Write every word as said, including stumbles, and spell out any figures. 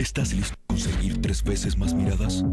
¿Estás listo para conseguir tres veces más miradas?